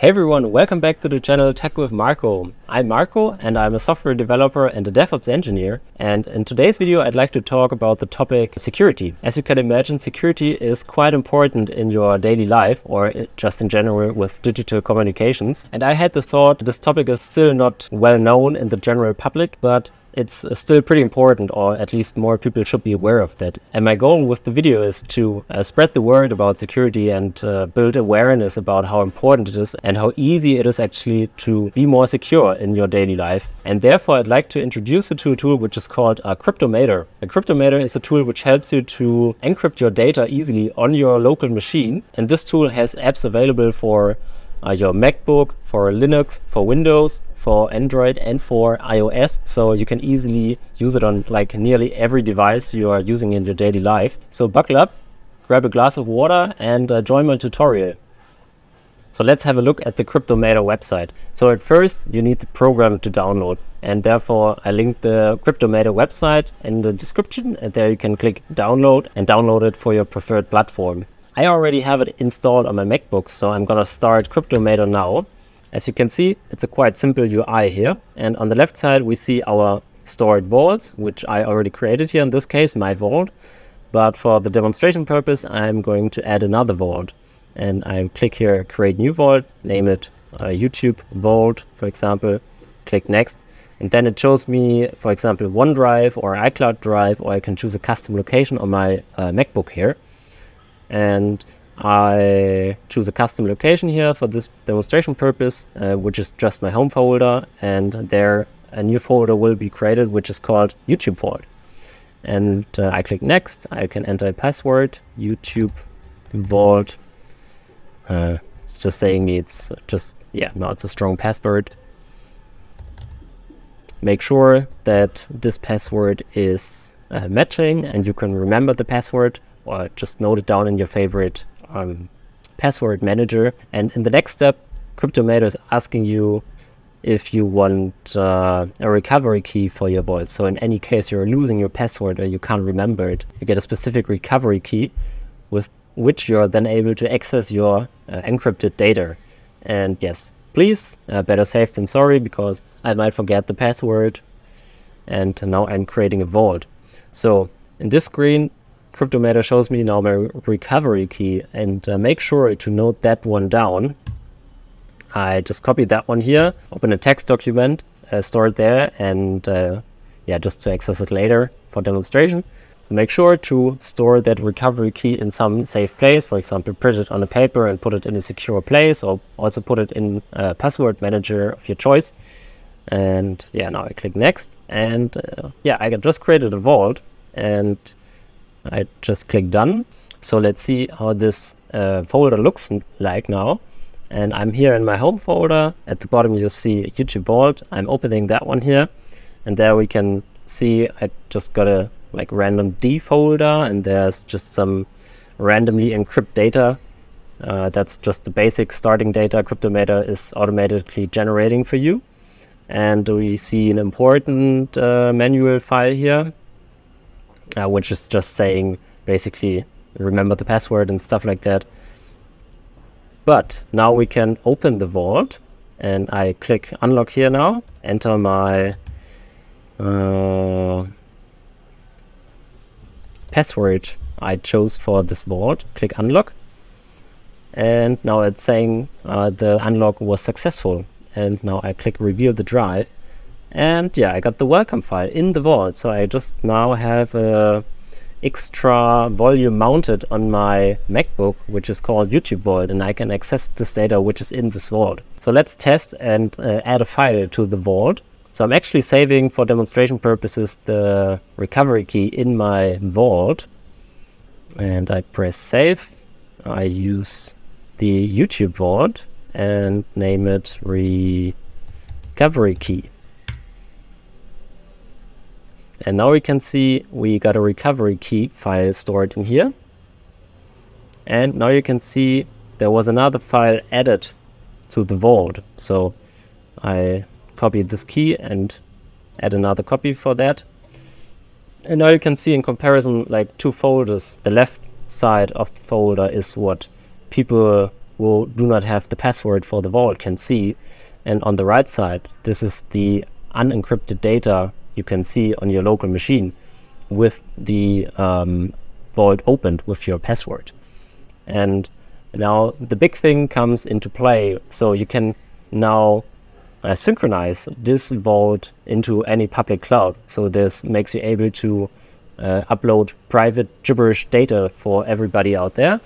Hey everyone, welcome back to the channel Tech with Marco. I'm Marco and I'm a software developer and a DevOps engineer. And in today's video, I'd like to talk about the topic security. As you can imagine, security is quite important in your daily life or just in general with digital communications. And I had the thought this topic is still not well known in the general public, but it's still pretty important, or at least more people should be aware of that. And my goal with the video is to spread the word about security and build awareness about how important it is and how easy it is actually to be more secure in your daily life. And therefore, I'd like to introduce you to a tool which is called a Cryptomator. A Cryptomator is a tool which helps you to encrypt your data easily on your local machine. And this tool has apps available for your MacBook, for Linux, for Windows, for Android and for iOS, so you can easily use it on like nearly every device you are using in your daily life. So buckle up, grab a glass of water and join my tutorial. So let's have a look at the Cryptomator website. So at first you need the program to download, and therefore I linked the Cryptomator website in the description, and there you can click download and download it for your preferred platform. I already have it installed on my MacBook, so I'm gonna start Cryptomator now. As you can see, it's a quite simple UI here. And on the left side, we see our stored vaults, which I already created here in this case, my vault. But for the demonstration purpose, I'm going to add another vault. And I click here, create new vault, name it YouTube vault, for example, click next. And then it shows me, for example, OneDrive or iCloud Drive, or I can choose a custom location on my MacBook here. And I choose a custom location here for this demonstration purpose, which is just my home folder, and there a new folder will be created which is called YouTube vault. And I click next. I can enter a password, YouTube vault. It's just saying me it's just, yeah, no, it's a strong password. Make sure that this password is matching and you can remember the password, or just note it down in your favorite password manager. And in the next step, Cryptomator is asking you if you want a recovery key for your vault. So in any case you're losing your password or you can't remember it, you get a specific recovery key with which you're then able to access your encrypted data. And yes, please, better safe than sorry, because I might forget the password. And now I'm creating a vault. So in this screen, Cryptomator shows me now my recovery key, and make sure to note that one down. I just copied that one here, open a text document, store it there, and yeah, just to access it later for demonstration. So make sure to store that recovery key in some safe place, for example, print it on a paper and put it in a secure place, or also put it in a password manager of your choice. And yeah, now I click next, and yeah, I just created a vault, and I just click done. So let's see how this folder looks like now. And I'm here in my home folder. At the bottom you see YouTube vault. I'm opening that one here, and there we can see I just got a like random D folder, and there's just some randomly encrypt data. That's just the basic starting data Cryptomator is automatically generating for you. And we see an important manual file here, which is just saying basically remember the password and stuff like that. But now we can open the vault, and I click unlock here now, enter my password I chose for this vault, click unlock, and now it's saying the unlock was successful. And now I click reveal the drive. And yeah, I got the welcome file in the vault. So I just now have a extra volume mounted on my MacBook, which is called YouTube vault, and I can access this data which is in this vault. So let's test and add a file to the vault. So I'm actually saving for demonstration purposes the recovery key in my vault, and I press save. I use the YouTube vault and name it recovery key. And now we can see we got a recovery key file stored in here. And now you can see there was another file added to the vault. So I copied this key and add another copy for that. And now you can see in comparison like two folders. The left side of the folder is what people who do not have the password for the vault can see. And on the right side, this is the unencrypted data you can see on your local machine with the vault opened with your password. And now the big thing comes into play. So you can now synchronize this vault into any public cloud. So this makes you able to upload private gibberish data for everybody out there.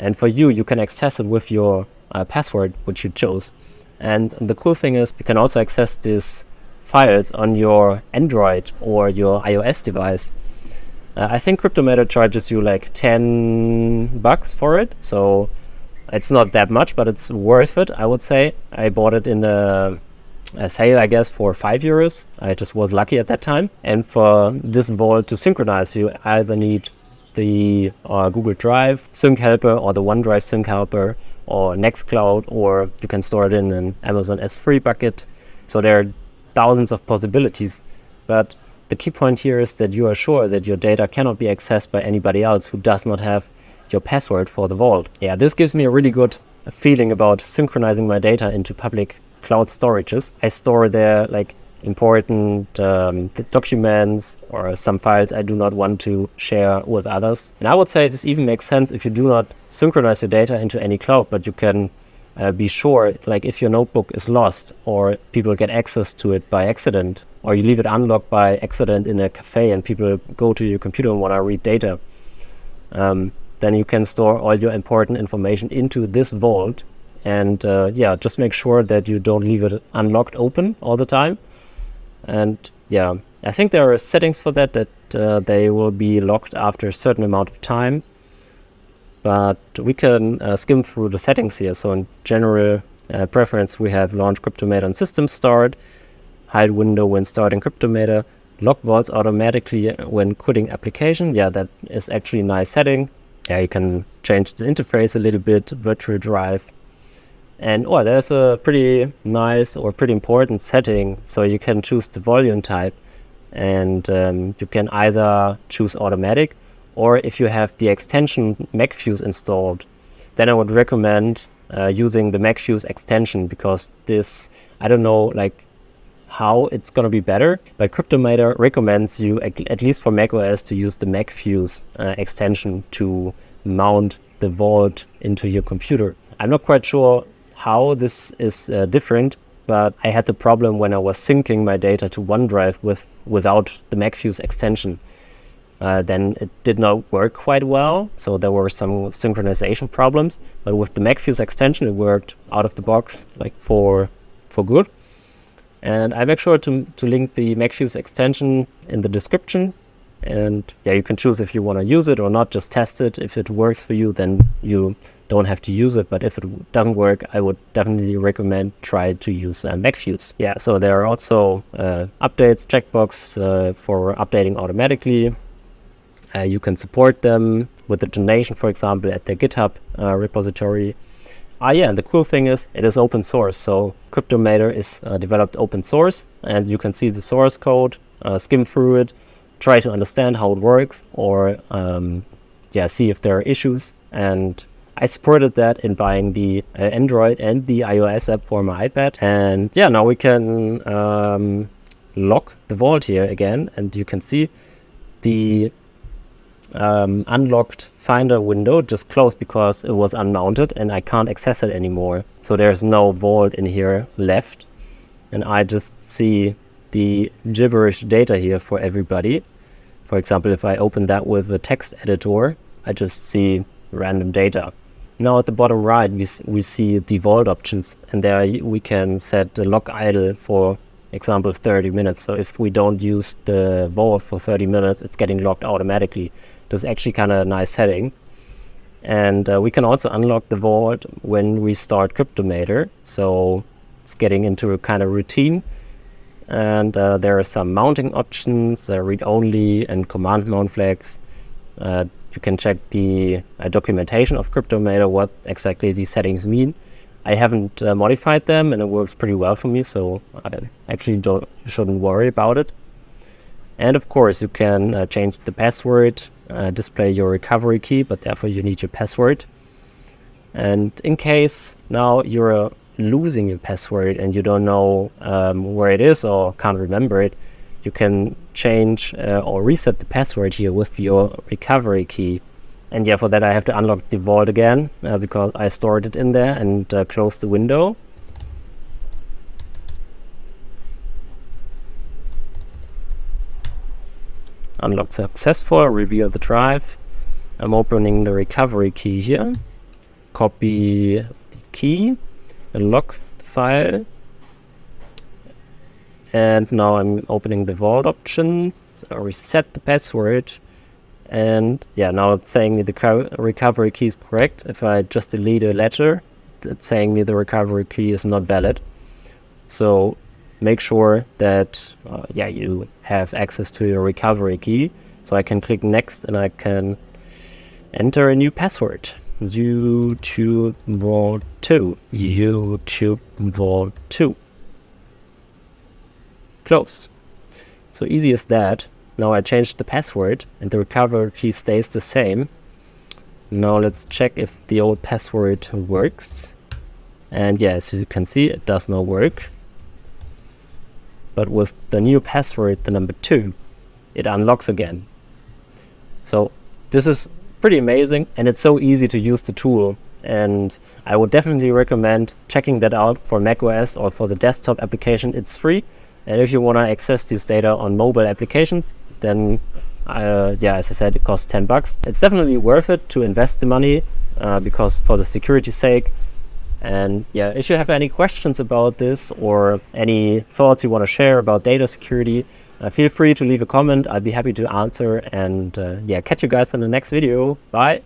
And for you, you can access it with your password, which you chose. And the cool thing is you can also access these files on your Android or your iOS device. I think Cryptomator charges you like $10 for it, so it's not that much, but it's worth it, I would say. I bought it in a sale, I guess, for €5. I just was lucky at that time. And for this vault to synchronize, you either need the Google Drive sync helper or the OneDrive sync helper or Nextcloud, or you can store it in an Amazon S3 bucket. So there are thousands of possibilities, but the key point here is that you are sure that your data cannot be accessed by anybody else who does not have your password for the vault. Yeah, this gives me a really good feeling about synchronizing my data into public cloud storages. I store there like important documents or some files I do not want to share with others. And I would say this even makes sense if you do not synchronize your data into any cloud, but you can be sure, like if your notebook is lost or people get access to it by accident, or you leave it unlocked by accident in a cafe and people go to your computer and want to read data, then you can store all your important information into this vault. And yeah, just make sure that you don't leave it unlocked open all the time. And yeah, I think there are settings for that, they will be locked after a certain amount of time. But we can skim through the settings here. So in general preference, we have launch Cryptomator and system start, hide window when starting Cryptomator, lock vaults automatically when quitting application. Yeah, that is actually a nice setting. Yeah, you can change the interface a little bit, virtual drive. And oh, there's a pretty nice or pretty important setting. So you can choose the volume type, and you can either choose automatic, or if you have the extension MacFuse installed, then I would recommend using the MacFuse extension, because this, I don't know like how it's going to be better, but Cryptomator recommends you, at least for macOS, to use the MacFuse extension to mount the vault into your computer. I'm not quite sure how this is different, but I had the problem when I was syncing my data to OneDrive without the MacFuse extension. Then it did not work quite well, so there were some synchronization problems. But with the MacFuse extension, it worked out of the box, like for good. And I make sure to link the MacFuse extension in the description. And yeah, you can choose if you want to use it or not, just test it. If it works for you, then you don't have to use it. But if it doesn't work, I would definitely recommend try to use MacFuse. Yeah, so there are also updates, checkbox for updating automatically. You can support them with a donation, for example, at their GitHub repository. Ah yeah, and the cool thing is it is open source. So Cryptomator is developed open source, and you can see the source code, skim through it, try to understand how it works, or yeah, see if there are issues. And I supported that in buying the Android and the iOS app for my iPad. And yeah, now we can lock the vault here again, and you can see the unlocked Finder window just closed because it was unmounted and I can't access it anymore. So there's no vault in here left, and I just see the gibberish data here for everybody. For example, if I open that with a text editor, I just see random data. Now at the bottom right, we see the vault options, and there we can set the lock idle for example 30 minutes. So if we don't use the vault for 30 minutes, it's getting locked automatically. This is actually kind of a nice setting. And we can also unlock the vault when we start Cryptomator. So it's getting into a kind of routine. And there are some mounting options, read-only and command mount flags. You can check the documentation of Cryptomator, what exactly these settings mean. I haven't modified them, and it works pretty well for me, so I actually shouldn't worry about it. And of course, you can change the password, display your recovery key, but therefore you need your password. And in case now you're losing your password and you don't know where it is or can't remember it, you can change or reset the password here with your recovery key. And yeah, for that I have to unlock the vault again because I stored it in there, and close the window. Unlock successful, reveal the drive. I'm opening the recovery key here. Copy the key, unlock the file. And now I'm opening the vault options, reset the password. And yeah, now it's saying me the recovery key is correct. If I just delete a letter, it's saying me the recovery key is not valid. So make sure that yeah, you have access to your recovery key. So I can click next and I can enter a new password. YouTube Vault 2. YouTube Vault 2. Close. So easy as that. Now I changed the password and the recovery key stays the same. Now let's check if the old password works. And yeah, as you can see, it does not work. But with the new password, the number 2, it unlocks again. So this is pretty amazing, and it's so easy to use the tool. And I would definitely recommend checking that out for macOS or for the desktop application. It's free. And if you want to access this data on mobile applications, then yeah, as I said, it costs $10. It's definitely worth it to invest the money because for the security's sake. And yeah, if you have any questions about this or any thoughts you want to share about data security, feel free to leave a comment. I'd be happy to answer, and yeah, catch you guys in the next video. Bye.